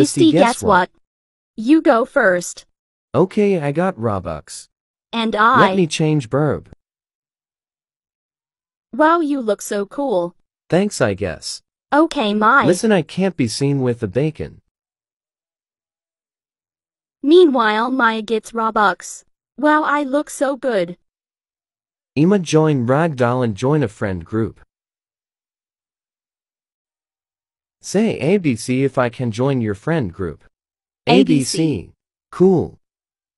It's the guess what. You go first. Okay, I got Robux. And I... Let me change burb. Wow, you look so cool. Thanks, I guess. Okay, my... Listen, I can't be seen with the bacon. Meanwhile, Maya gets Robux. Wow, I look so good. Ima, join Ragdoll and join a friend group. Say ABC if I can join your friend group. ABC. Cool.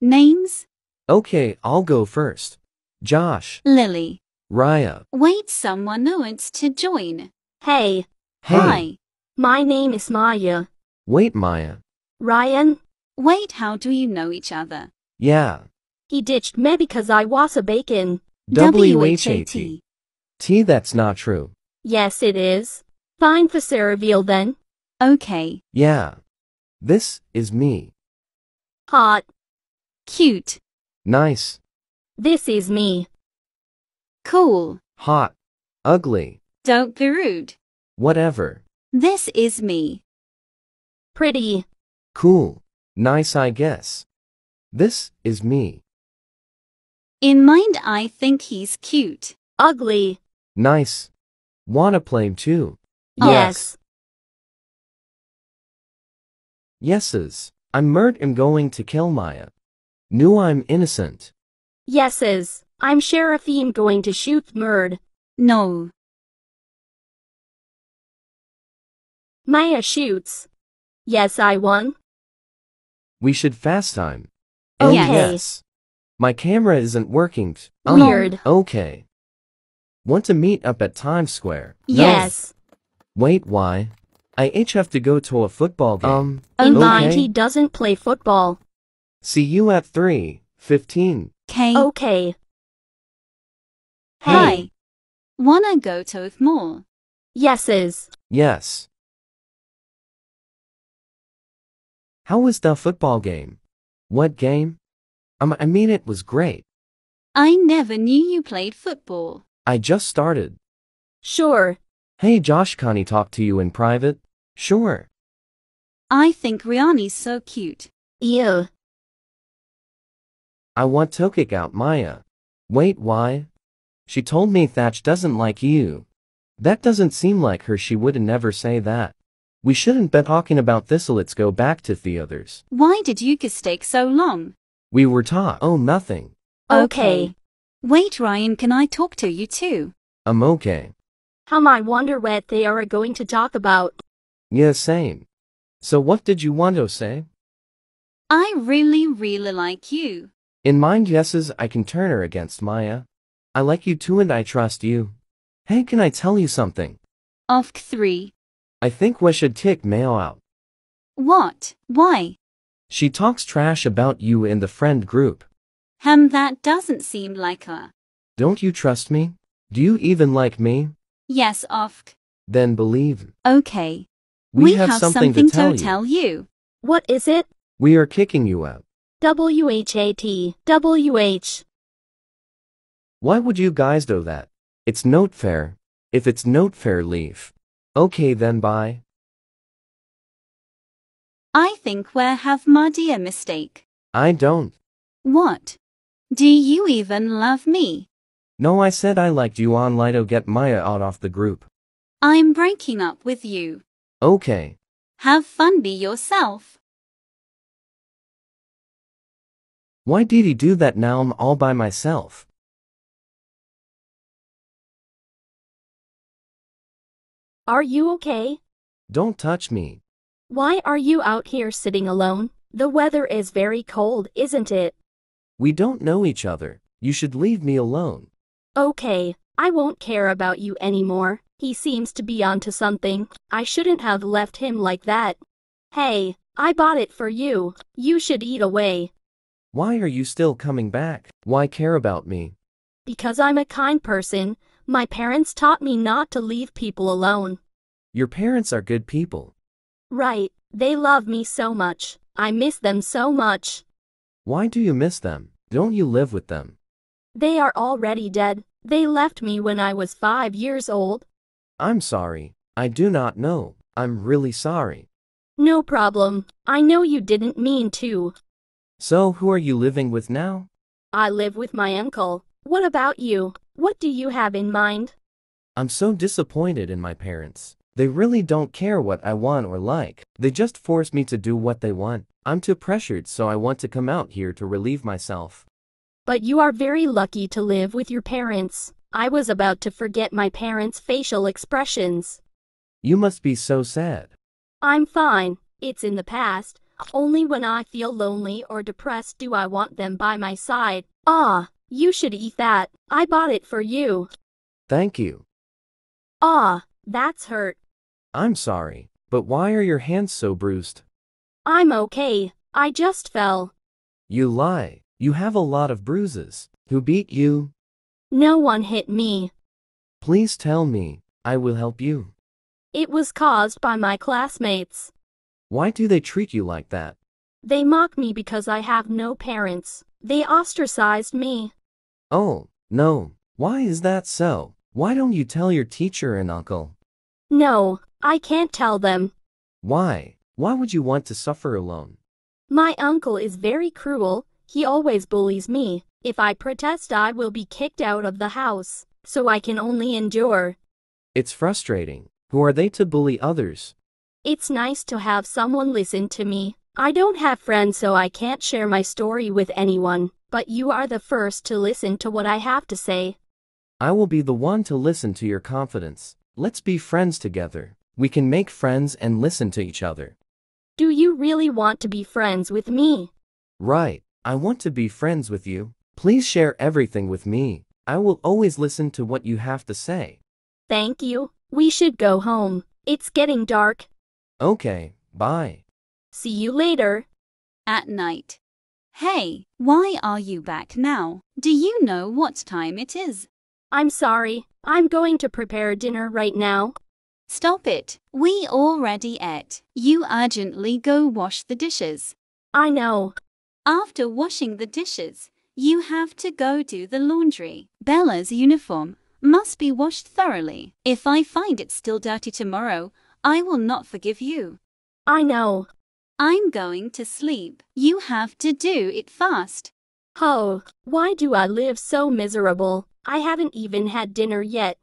Names? Okay, I'll go first. Josh. Lily. Raya. Wait, someone wants to join. Hey. Hi. My name is Maya. Wait, Maya. Ryan. Wait, how do you know each other? Yeah. He ditched me because I was a bacon. W-H-A-T. T, that's not true. Yes, it is. Fine for Cereveal then. Okay. Yeah. This is me. Hot. Cute. Nice. This is me. Cool. Hot. Ugly. Don't be rude. Whatever. This is me. Pretty. Cool. Nice, I guess. This is me. In mind, I think he's cute. Ugly. Nice. Wanna play too? Yes. Yeses. I'm Mert and going to kill Maya. No, I'm innocent. Yeses. I'm Sheriffine going to shoot Mert. No. Maya shoots. Yes, I won. We should fast time. Oh, yes. My camera isn't working. Weird. Okay. Want to meet up at Times Square? Yes. No. Wait, why? I have to go to a football game. Okay. He doesn't play football. See you at 3:15. Okay. Hey. Wanna go to more? Yeses. Yes. How was the football game? What game? I mean, it was great. I never knew you played football. I just started. Sure. Hey Josh, can I talk to you in private? Sure. I think Riani's so cute. Ew. I want to kick out Maya. Wait, why? She told me Thatch doesn't like you. That doesn't seem like her. She would never say that. We shouldn't be talking about this. Let's go back to the others. Why did you guys take so long? We were taught. Oh, nothing. Okay. Wait, Ryan, can I talk to you too? I'm okay. I wonder what they are going to talk about. Yeah, same. So what did you want to say? I really, really like you. In mind, yeses, I can turn her against Maya. I like you too and I trust you. Hey, can I tell you something? Of 3. I think we should kick Maya out. What? Why? She talks trash about you in the friend group. That doesn't seem like her. Don't you trust me? Do you even like me? Yes, ofk. Then believe. Okay. We have something to tell you. What is it? We are kicking you out. WHAT. Why would you guys do that? It's not fair. If it's not fair, leave. Okay then, bye. I think we have made a mistake. I don't. What? Do you even love me? No, I said I liked you on Lido. Get Maya out of the group. I'm breaking up with you. Okay. Have fun, be yourself. Why did he do that? Now I'm all by myself. Are you okay? Don't touch me. Why are you out here sitting alone? The weather is very cold, isn't it? We don't know each other. You should leave me alone. Okay, I won't care about you anymore. He seems to be onto something. I shouldn't have left him like that. Hey, I bought it for you. You should eat away. Why are you still coming back? Why care about me? Because I'm a kind person. My parents taught me not to leave people alone. Your parents are good people. Right. They love me so much. I miss them so much. Why do you miss them? Don't you live with them? They are already dead. They left me when I was 5 years old. I'm sorry. I do not know. I'm really sorry. No problem. I know you didn't mean to. So who are you living with now? I live with my uncle. What about you? What do you have in mind? I'm so disappointed in my parents. They really don't care what I want or like. They just force me to do what they want. I'm too pressured, so I want to come out here to relieve myself. But you are very lucky to live with your parents. I was about to forget my parents' facial expressions. You must be so sad. I'm fine. It's in the past. Only when I feel lonely or depressed do I want them by my side. Ah, you should eat that. I bought it for you. Thank you. Ah, that's hurt. I'm sorry, but why are your hands so bruised? I'm okay. I just fell. You lie. You have a lot of bruises. Who beat you? No one hit me. Please tell me. I will help you. It was caused by my classmates. Why do they treat you like that? They mock me because I have no parents. They ostracized me. Oh, no. Why is that so? Why don't you tell your teacher and uncle? No, I can't tell them. Why? Why would you want to suffer alone? My uncle is very cruel. He always bullies me. If I protest, I will be kicked out of the house. So I can only endure. It's frustrating. Who are they to bully others? It's nice to have someone listen to me. I don't have friends, so I can't share my story with anyone, but you are the first to listen to what I have to say. I will be the one to listen to your confidence. Let's be friends together. We can make friends and listen to each other. Do you really want to be friends with me? Right. I want to be friends with you. Please share everything with me. I will always listen to what you have to say. Thank you. We should go home. It's getting dark. Okay, bye. See you later. At night. Hey, why are you back now? Do you know what time it is? I'm sorry, I'm going to prepare dinner right now. Stop it. We already ate. You urgently go wash the dishes. I know. After washing the dishes, you have to go do the laundry. Bella's uniform must be washed thoroughly. If I find it still dirty tomorrow, I will not forgive you. I know. I'm going to sleep. You have to do it fast. Oh, why do I live so miserable? I haven't even had dinner yet.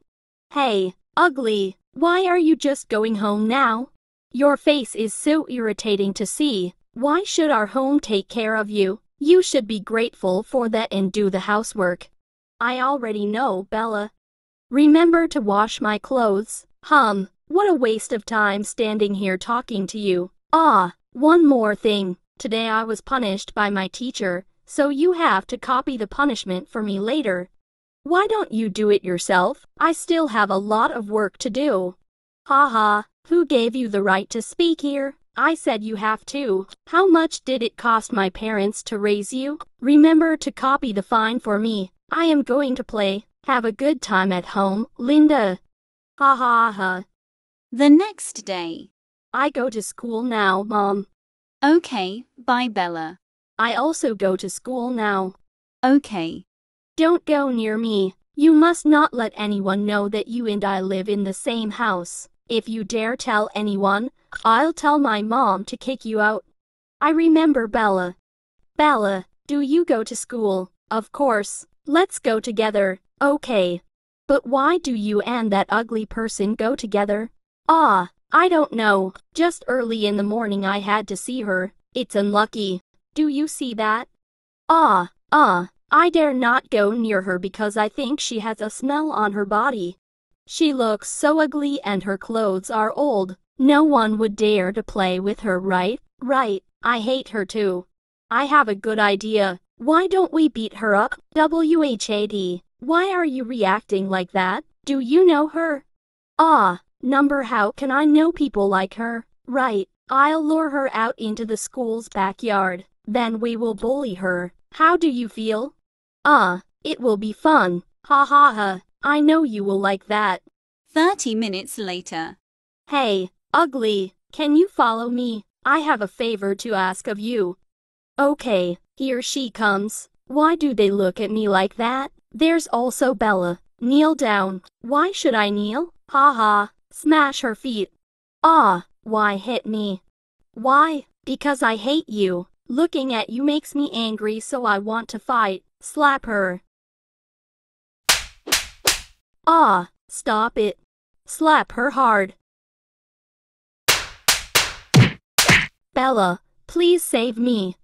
Hey, ugly, why are you just going home now? Your face is so irritating to see. Why should our home take care of you? You should be grateful for that and do the housework. I already know, Bella. Remember to wash my clothes. What a waste of time standing here talking to you. Ah, one more thing. Today I was punished by my teacher, so you have to copy the punishment for me later. Why don't you do it yourself? I still have a lot of work to do. Haha, who gave you the right to speak here? I said you have to. How much did it cost my parents to raise you? Remember to copy the fine for me. I am going to play. Have a good time at home, Linda. Ha ha ha. The next day. I go to school now, Mom. Okay, bye, Bella. I also go to school now. Okay. Don't go near me. You must not let anyone know that you and I live in the same house. If you dare tell anyone, I'll tell my mom to kick you out. I remember, Bella. Bella, do you go to school? Of course. Let's go together. Okay. But why do you and that ugly person go together? Ah, I don't know. Just early in the morning I had to see her. It's unlucky. Do you see that? I dare not go near her because I think she has a smell on her body. She looks so ugly and her clothes are old. No one would dare to play with her, right? Right. I hate her too. I have a good idea. Why don't we beat her up? WHAT? Why are you reacting like that? Do you know her? How can I know people like her? Right, I'll lure her out into the school's backyard. Then we will bully her. How do you feel? It will be fun. Ha ha ha, I know you will like that. 30 minutes later. Hey, ugly, can you follow me? I have a favor to ask of you. Okay, here she comes. Why do they look at me like that? There's also Bella. Kneel down. Why should I kneel? Ha ha. Smash her feet. Why hit me? Why? Because I hate you. Looking at you makes me angry, so I want to fight. Slap her. Ah, stop it. Slap her hard. Bella, please save me.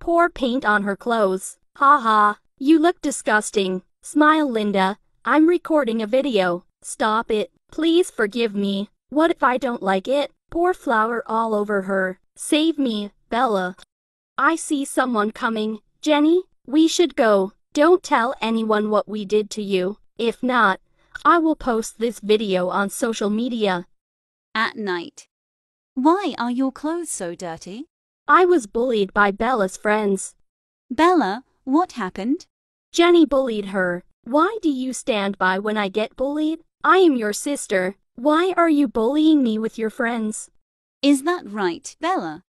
Pour paint on her clothes. Ha ha, you look disgusting. Smile, Linda. I'm recording a video. Stop it. Please forgive me. What if I don't like it? Pour flour all over her. Save me, Bella. I see someone coming. Jenny, we should go. Don't tell anyone what we did to you. If not, I will post this video on social media. At night. Why are your clothes so dirty? I was bullied by Bella's friends. Bella, what happened? Jenny bullied her. Why do you stand by when I get bullied? I am your sister. Why are you bullying me with your friends? Is that right, Bella?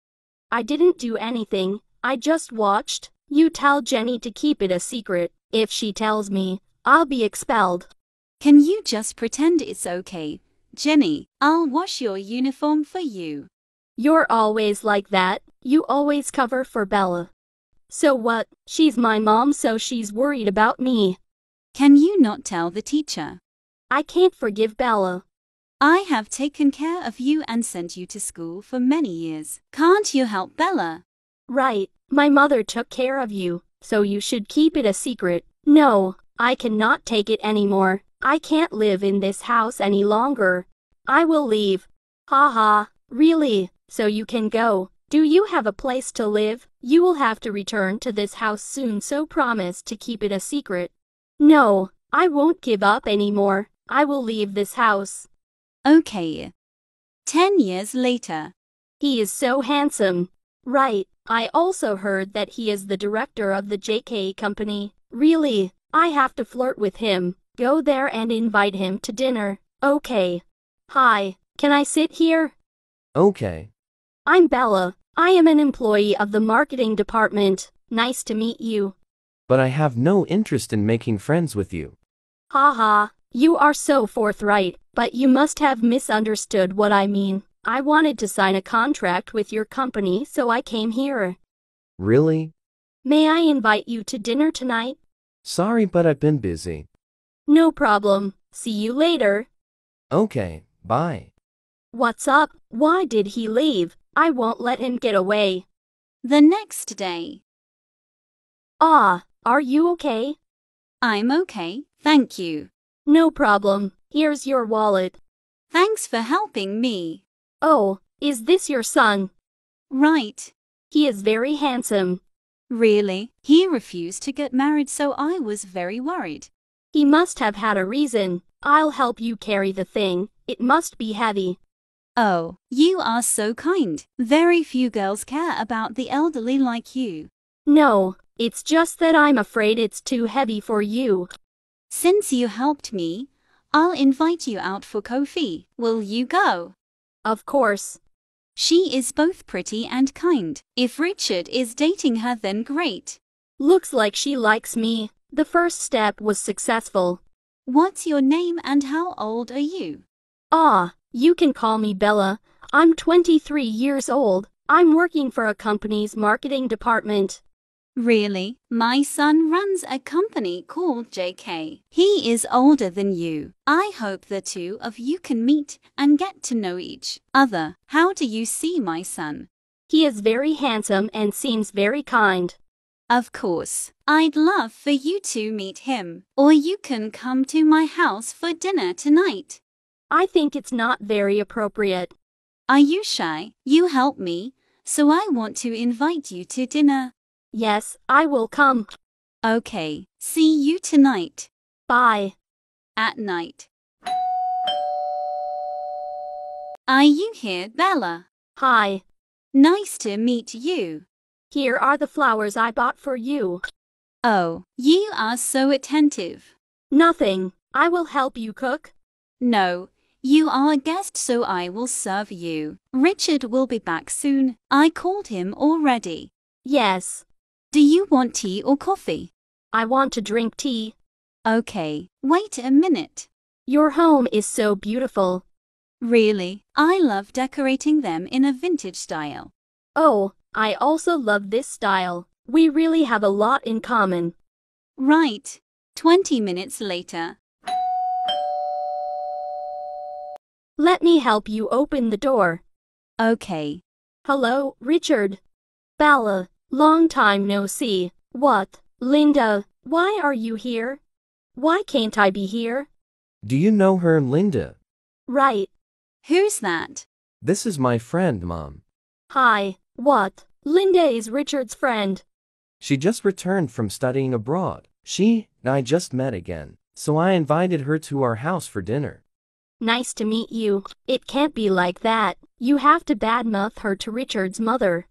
I didn't do anything. I just watched. You tell Jenny to keep it a secret. If she tells me, I'll be expelled. Can you just pretend it's okay? Jenny, I'll wash your uniform for you. You're always like that. You always cover for Bella. So what? She's my mom, so she's worried about me. Can you not tell the teacher? I can't forgive Bella. I have taken care of you and sent you to school for many years. Can't you help Bella? Right, my mother took care of you, so you should keep it a secret. No, I cannot take it anymore. I can't live in this house any longer. I will leave. Ha ha, really? So you can go. Do you have a place to live? You will have to return to this house soon, so promise to keep it a secret. No, I won't give up anymore. I will leave this house. Okay. 10 years later. He is so handsome. Right, I also heard that he is the director of the JK company. Really, I have to flirt with him. Go there and invite him to dinner. Okay. Hi, can I sit here? Okay. I'm Bella. I am an employee of the marketing department. Nice to meet you. But I have no interest in making friends with you. Ha ha, you are so forthright. But you must have misunderstood what I mean. I wanted to sign a contract with your company, so I came here. Really? May I invite you to dinner tonight? Sorry, but I've been busy. No problem. See you later. Okay, bye. What's up? Why did he leave? I won't let him get away. The next day. Ah, are you okay? I'm okay, thank you. No problem. Here's your wallet. Thanks for helping me. Oh, is this your son? Right. He is very handsome. Really? He refused to get married, so I was very worried. He must have had a reason. I'll help you carry the thing. It must be heavy. Oh, you are so kind. Very few girls care about the elderly like you. No, it's just that I'm afraid it's too heavy for you. Since you helped me, I'll invite you out for coffee. Will you go? Of course. She is both pretty and kind. If Richard is dating her, then great. Looks like she likes me. The first step was successful. What's your name and how old are you? Ah, you can call me Bella. I'm 23 years old. I'm working for a company's marketing department. Really? My son runs a company called JK. He is older than you. I hope the two of you can meet and get to know each other. How do you see my son? He is very handsome and seems very kind. Of course. I'd love for you to meet him, or you can come to my house for dinner tonight. I think it's not very appropriate. Are you shy? You help me, so I want to invite you to dinner. Yes, I will come. Okay, see you tonight. Bye. At night. Are you here, Bella? Hi. Nice to meet you. Here are the flowers I bought for you. Oh, you are so attentive. Nothing. I will help you cook. No, you are a guest, so I will serve you. Richard will be back soon. I called him already. Yes. Do you want tea or coffee? I want to drink tea. Okay, wait a minute. Your home is so beautiful. Really? I love decorating them in a vintage style. Oh, I also love this style. We really have a lot in common. Right. 20 minutes later. Let me help you open the door. Okay. Hello, Richard. Bella, long time no see. What? Linda, why are you here? Why can't I be here? Do you know her, Linda? Right. Who's that? This is my friend, Mom. Hi. What? Linda is Richard's friend. She just returned from studying abroad. She and I just met again, so I invited her to our house for dinner. Nice to meet you. It can't be like that. You have to badmouth her to Richard's mother.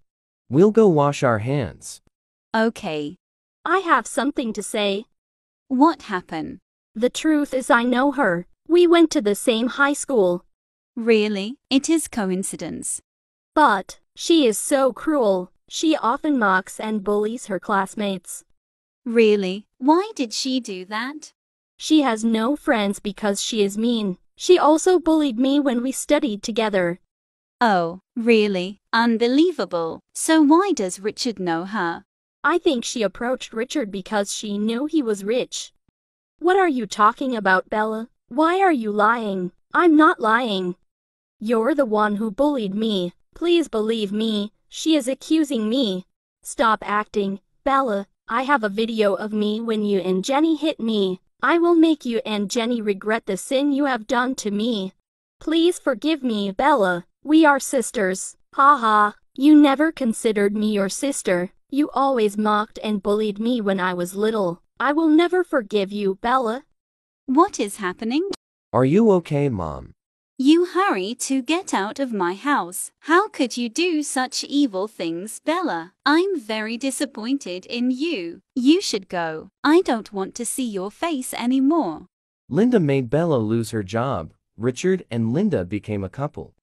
We'll go wash our hands. Okay. I have something to say. What happened? The truth is I know her. We went to the same high school. Really? It is coincidence. But she is so cruel. She often mocks and bullies her classmates. Really? Why did she do that? She has no friends because she is mean. She also bullied me when we studied together. Oh, really? Unbelievable. So why does Richard know her? I think she approached Richard because she knew he was rich. What are you talking about, Bella? Why are you lying? I'm not lying. You're the one who bullied me. Please believe me. She is accusing me. Stop acting, Bella. I have a video of me when you and Jenny hit me. I will make you and Jenny regret the sin you have done to me. Please forgive me, Bella. We are sisters. Haha, you never considered me your sister. You always mocked and bullied me when I was little. I will never forgive you, Bella. What is happening? Are you okay, Mom? You hurry to get out of my house. How could you do such evil things, Bella? I'm very disappointed in you. You should go. I don't want to see your face anymore. Linda made Bella lose her job. Richard and Linda became a couple.